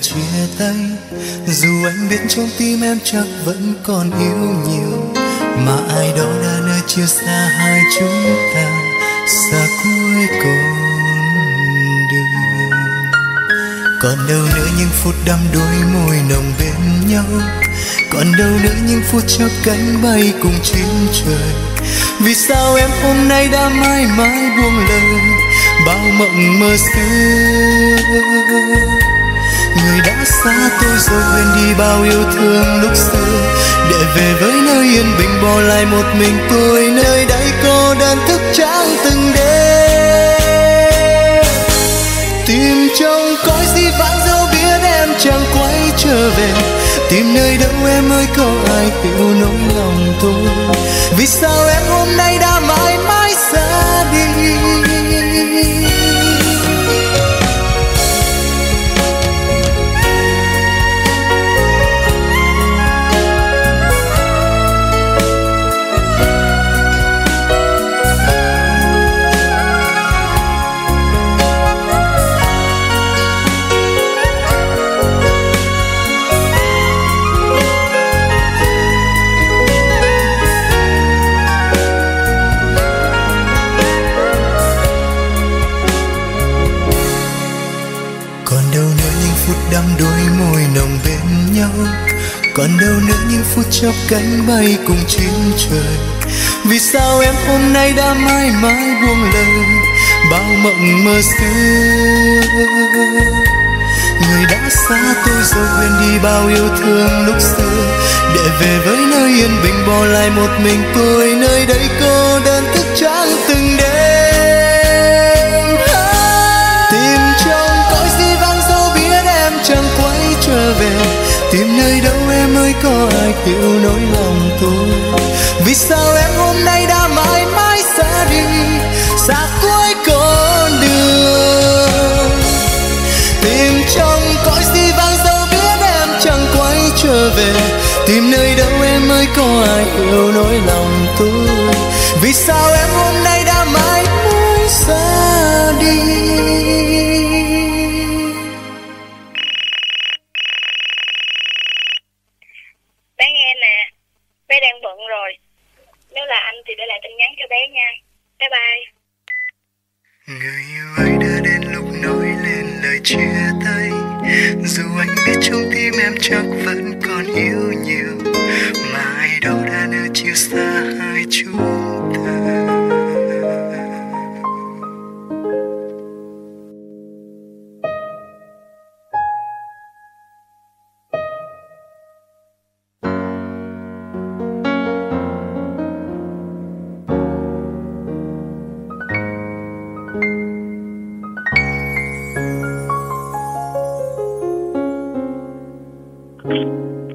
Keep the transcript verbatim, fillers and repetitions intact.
Chia tay, dù anh biết trong tim em chắc vẫn còn yêu nhiều, mà ai đó đã nơi chia xa hai chúng ta xa cuối con đường. Còn đâu nữa những phút đắm đuối môi nồng bên nhau, còn đâu nữa những phút chắp cánh bay cùng chín trời. Vì sao em hôm nay đã mãi mãi buông lời bao mộng mơ xưa? Người đã xa tôi rồi quên đi bao yêu thương lúc xưa, để về với nơi yên bình, bỏ lại một mình tôi nơi đây cô đơn thức trắng từng đêm. Tìm trong cõi di vãng dẫu biết em chẳng quay trở về, tìm nơi đâu em ơi có ai hiểu nỗi lòng tôi? Vì sao em hôm nay đã mãi mãi xa đi? Còn đâu nữa những phút chắp cánh bay cùng chín trời. Vì sao em hôm nay đã mãi mãi buông lời bao mộng mơ xưa? Người đã xa tôi rồi quên đi bao yêu thương lúc xưa, để về với nơi yên bình, bỏ lại một mình tôi nơi đây cô đơn thức trắng từng đêm. Tìm trong cõi di vãng dẫu biết em chẳng quay trở về, tìm nơi đâu em ơi có ai hiểu nỗi lòng tôi? Vì sao em hôm nay đã mãi mãi xa đi, xa cuối con đường? Tìm trong cõi di vãng dẫu biết em chẳng quay trở về, tìm nơi đâu em ơi có ai hiểu nỗi lòng tôi? Vì sao em hôm nay đã mãi mãi xa đi? Thank you.